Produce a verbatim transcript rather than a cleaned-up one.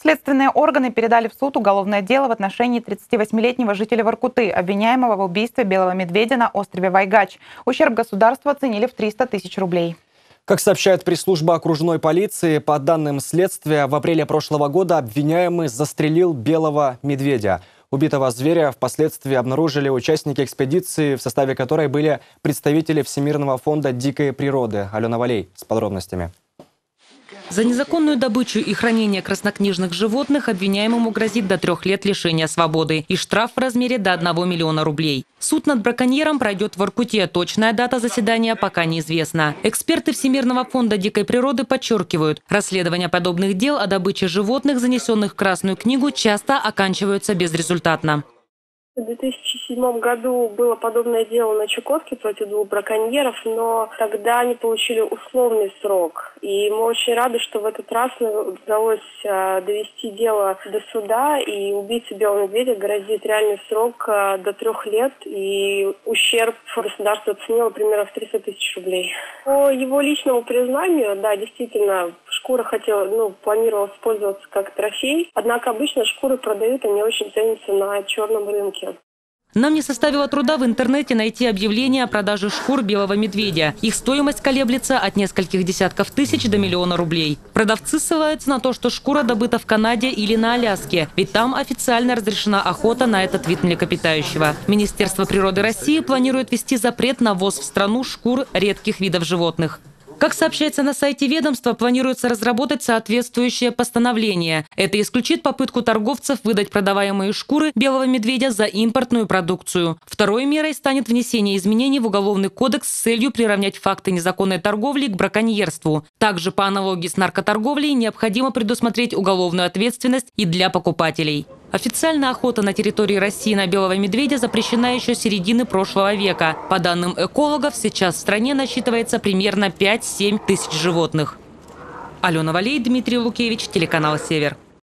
Следственные органы передали в суд уголовное дело в отношении тридцативосьмилетнего жителя Воркуты, обвиняемого в убийстве белого медведя на острове Вайгач. Ущерб государству оценили в триста тысяч рублей. Как сообщает пресс-служба окружной полиции, по данным следствия, в апреле прошлого года обвиняемый застрелил белого медведя. Убитого зверя впоследствии обнаружили участники экспедиции, в составе которой были представители Всемирного фонда дикой природы. Алена Валеева с подробностями. За незаконную добычу и хранение краснокнижных животных обвиняемому грозит до трех лет лишения свободы и штраф в размере до одного миллиона рублей. Суд над браконьером пройдет в Воркуте. Точная дата заседания пока неизвестна. Эксперты Всемирного фонда дикой природы подчеркивают, расследования подобных дел о добыче животных, занесенных в Красную книгу, часто оканчиваются безрезультатно. В две тысячи седьмом году было подобное дело на Чукотке против двух браконьеров, но тогда они получили условный срок. И мы очень рады, что в этот раз удалось довести дело до суда, и убийце белого медведя грозит реальный срок до трех лет, и ущерб государству оценило примерно в триста тысяч рублей. По его личному признанию, да, действительно, шкура хотела, ну, планировалась использоваться как трофей, однако обычно шкуры продают, они очень ценятся на черном рынке. Нам не составило труда в интернете найти объявление о продаже шкур белого медведя. Их стоимость колеблется от нескольких десятков тысяч до миллиона рублей. Продавцы ссылаются на то, что шкура добыта в Канаде или на Аляске, ведь там официально разрешена охота на этот вид млекопитающего. Министерство природы России планирует ввести запрет на ввоз в страну шкур редких видов животных. Как сообщается на сайте ведомства, планируется разработать соответствующее постановление. Это исключит попытку торговцев выдать продаваемые шкуры белого медведя за импортную продукцию. Второй мерой станет внесение изменений в Уголовный кодекс с целью приравнять факты незаконной торговли к браконьерству. Также, по аналогии с наркоторговлей, необходимо предусмотреть уголовную ответственность и для покупателей. Официально охота на территории России на белого медведя запрещена еще с середины прошлого века. По данным экологов, сейчас в стране насчитывается примерно пять-семь тысяч животных. Алена Валеева, Дмитрий Лукевич, телеканал «Север».